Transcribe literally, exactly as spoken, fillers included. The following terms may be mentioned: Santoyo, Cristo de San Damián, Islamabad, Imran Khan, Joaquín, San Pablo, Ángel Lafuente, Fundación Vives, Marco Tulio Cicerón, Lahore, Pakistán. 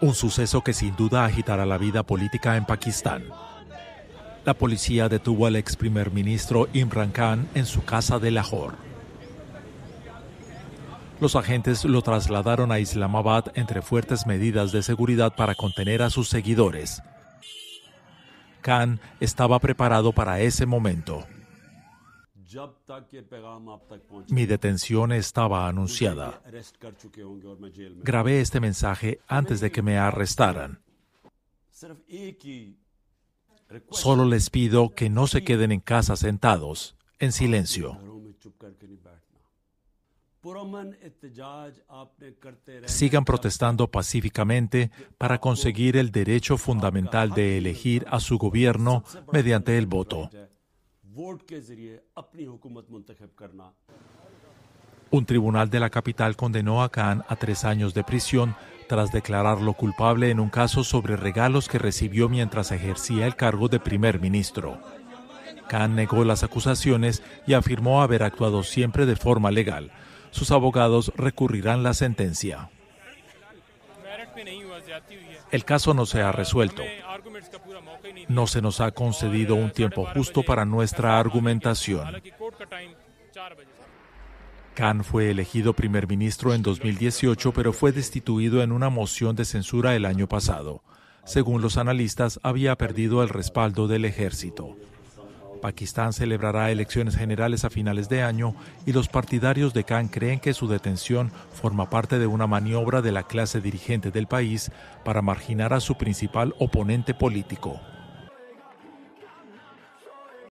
un suceso que sin duda agitará la vida política en Pakistán. La policía detuvo al ex primer ministro Imran Khan en su casa de Lahore. Los agentes lo trasladaron a Islamabad entre fuertes medidas de seguridad para contener a sus seguidores. Khan estaba preparado para ese momento. Mi detención estaba anunciada. Grabé este mensaje antes de que me arrestaran. Solo les pido que no se queden en casa sentados, en silencio. Sigan protestando pacíficamente para conseguir el derecho fundamental de elegir a su gobierno mediante el voto. Un tribunal de la capital condenó a Khan a tres años de prisión tras declararlo culpable en un caso sobre regalos que recibió mientras ejercía el cargo de primer ministro. Khan negó las acusaciones y afirmó haber actuado siempre de forma legal. Sus abogados recurrirán la sentencia. El caso no se ha resuelto. No se nos ha concedido un tiempo justo para nuestra argumentación. Khan fue elegido primer ministro en dos mil dieciocho, pero fue destituido en una moción de censura el año pasado. Según los analistas, había perdido el respaldo del ejército. Pakistán celebrará elecciones generales a finales de año y los partidarios de Khan creen que su detención forma parte de una maniobra de la clase dirigente del país para marginar a su principal oponente político.